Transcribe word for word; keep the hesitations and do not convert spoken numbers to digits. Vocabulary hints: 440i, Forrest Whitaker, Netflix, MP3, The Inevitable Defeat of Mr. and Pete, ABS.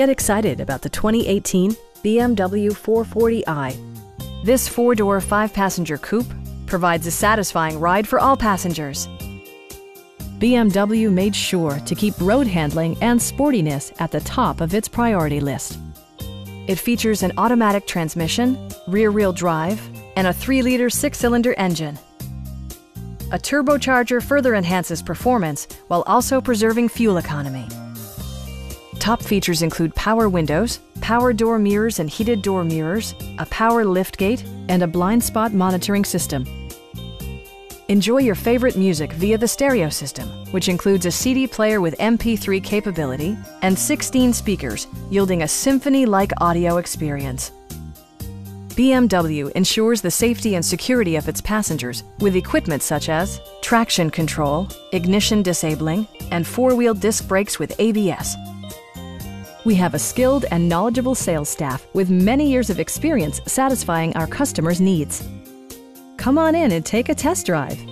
Get excited about the twenty eighteen B M W four forty i. This four-door, five-passenger coupe provides a satisfying ride for all passengers. B M W made sure to keep road handling and sportiness at the top of its priority list. It features an automatic transmission, rear-wheel drive, and a three liter six-cylinder engine. A turbocharger further enhances performance while also preserving fuel economy. Top features include power windows, power door mirrors and heated door mirrors, a power liftgate, and a blind spot monitoring system. Enjoy your favorite music via the stereo system, which includes a C D player with M P three capability and sixteen speakers, yielding a symphony-like audio experience. B M W ensures the safety and security of its passengers with equipment such as traction control, ignition disabling, and four-wheel disc brakes with A B S. We have a skilled and knowledgeable sales staff with many years of experience satisfying our customers' needs. Come on in and take a test drive.